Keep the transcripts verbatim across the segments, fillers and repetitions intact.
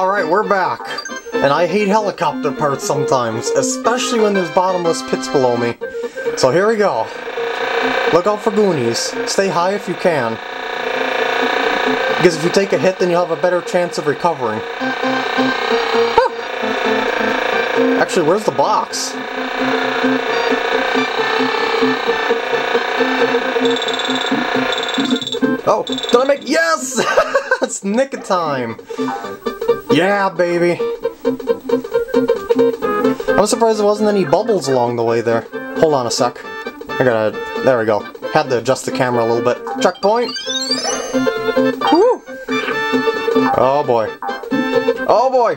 Alright, we're back. And I hate helicopter parts sometimes, especially when there's bottomless pits below me. So here we go. Look out for Goonies. Stay high if you can. Because if you take a hit, then you'll have a better chance of recovering. Huh. Actually, where's the box? Oh, did I make- Yes! It's nick of time! Yeah, baby! I'm surprised there wasn't any bubbles along the way there. Hold on a sec. I gotta... There we go. Had to adjust the camera a little bit. Checkpoint! Woo! Oh boy. Oh boy!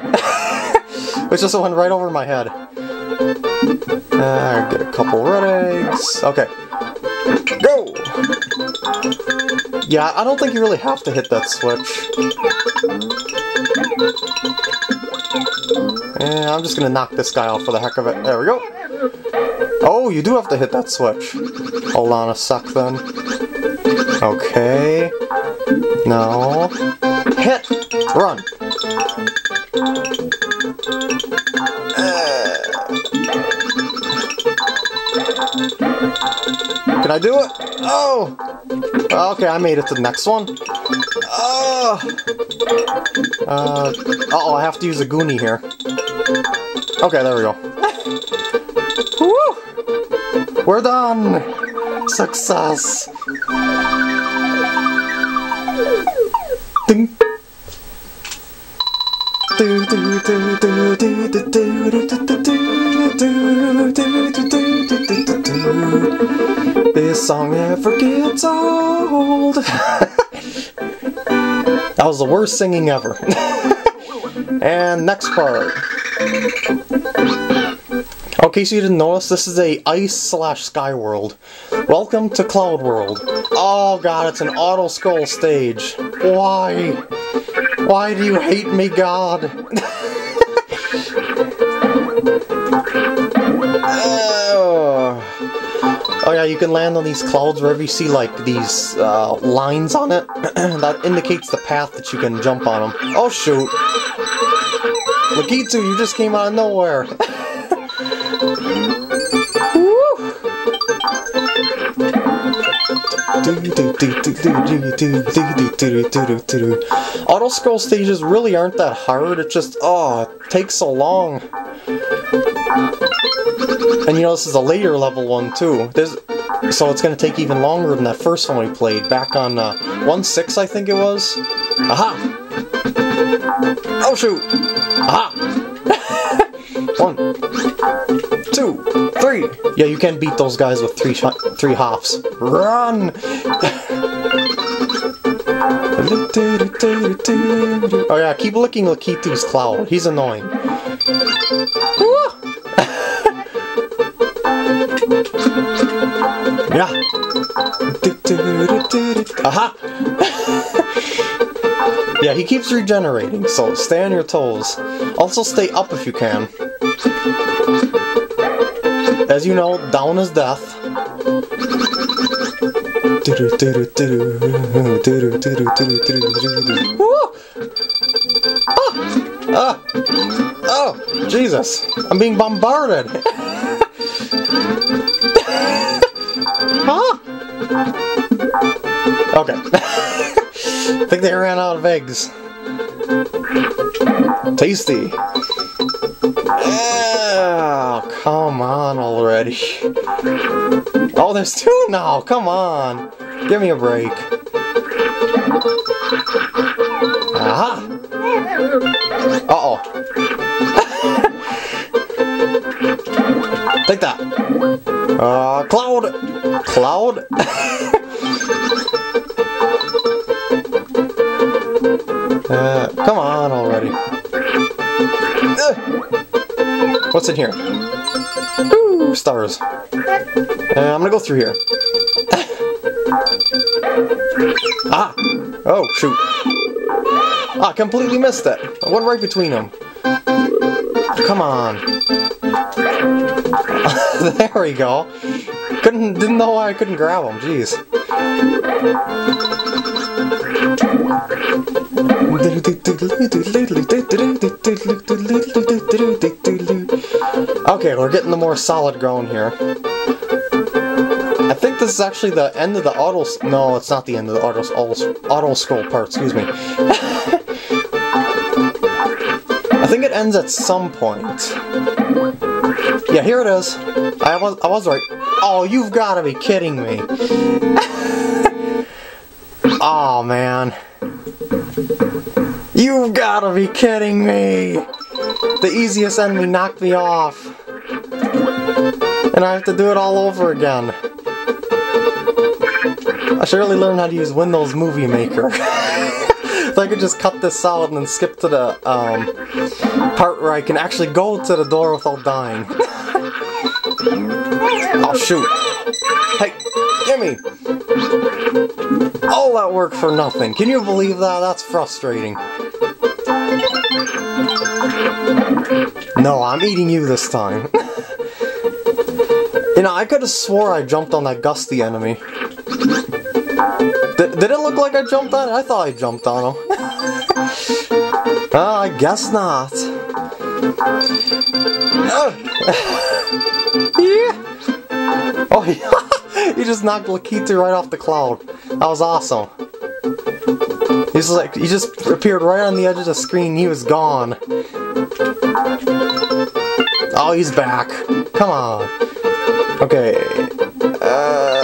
Which just went right over my head. Uh, get a couple red eggs. Okay. Go! Yeah, I don't think you really have to hit that switch. And I'm just gonna knock this guy off for the heck of it. There we go. Oh, you do have to hit that switch. Hold on a sec then. Okay. No. Hit! Run! Can I do it? Oh! Okay, I made it to the next one. Oh! Uh oh, I have to use a Goonie here. Okay, there we go. Woo! We're done! Success! Ding! Do do do do do do do do do do do do. This song never gets old. That was the worst singing ever. And next part. Okay, so you didn't notice, this is a ice slash sky world. Welcome to Cloud World. Oh god, it's an auto scroll stage. Why? Why do you hate me, God? Oh yeah, you can land on these clouds wherever you see like these uh, lines on it. That indicates the path that you can jump on them. Oh shoot! Lakitu, you just came out of nowhere! Auto scroll stages really aren't that hard, it just, oh, it takes so long. And you know, this is a later level one too. There's, so it's going to take even longer than that first one we played, back on uh, one six I think it was. Aha! Oh shoot! Aha! One, two, three! Yeah, you can beat those guys with three, three hops. Run! Oh yeah, keep licking Lakitu's cloud. He's annoying. Yeah. Aha! Yeah, he keeps regenerating, so stay on your toes. Also, stay up if you can. As you know, down is death. Woo! Ah! Ah! Oh! Jesus! I'm being bombarded! Huh? Okay. I think they ran out of eggs. Tasty. Oh, come on already. Oh, there's two now. Come on. Give me a break. Aha. Uh-oh. Take that. Uh, Cloud. Cloud? uh, come on already. Uh, what's in here? Ooh, stars. Uh, I'm gonna go through here. Ah! Oh, shoot. Ah, completely missed it. I went right between them. Come on. There we go. Couldn't, didn't know why I couldn't grab him, jeez. Okay, we're getting the more solid groan here. I think this is actually the end of the auto... No, it's not the end of the auto, auto, auto scroll part, excuse me. I think it ends at some point. Yeah, here it is. I was, I was right. Oh, you've got to be kidding me. Oh, man. You've got to be kidding me. The easiest enemy knocked me off. And I have to do it all over again. I should really learn how to use Windows Movie Maker. So I could just cut this out and then skip to the um, part where I can actually go to the door without dying. Oh shoot. Hey, gimme! All that work for nothing. Can you believe that? That's frustrating. No, I'm eating you this time. You know, I could have swore I jumped on that gusty enemy. Did, did it look like I jumped on it? I thought I jumped on him. Well, I guess not. Yeah. Oh, yeah. He just knocked Lakitu right off the cloud. That was awesome. He's like, he just appeared right on the edge of the screen. He was gone. Oh, he's back. Come on. Okay. Uh...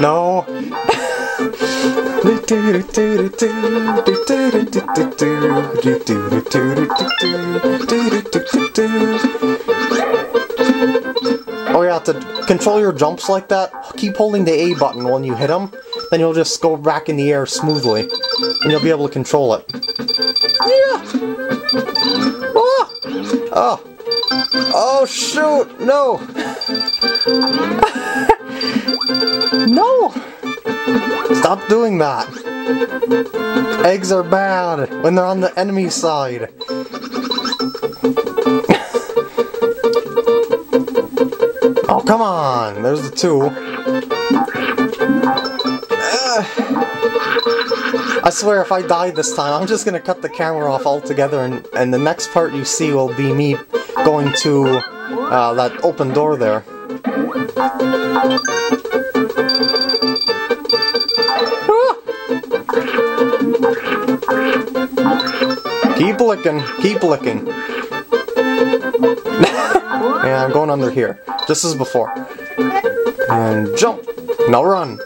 No. Oh yeah, to control your jumps like that, keep holding the A button when you hit them, then you'll just go back in the air smoothly, and you'll be able to control it. Yeah. Ah. Oh. Oh shoot! No. No! Stop doing that! Eggs are bad when they're on the enemy side. Oh, come on! There's the two. Uh, I swear, if I die this time, I'm just gonna cut the camera off altogether, and, and the next part you see will be me going to uh, that open door there. Keep licking, keep licking. Yeah, I'm going under here. Just as before. And jump. Now run.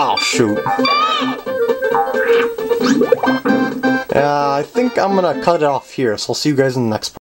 Oh, shoot. Uh, I think I'm gonna cut it off here, so I'll see you guys in the next part.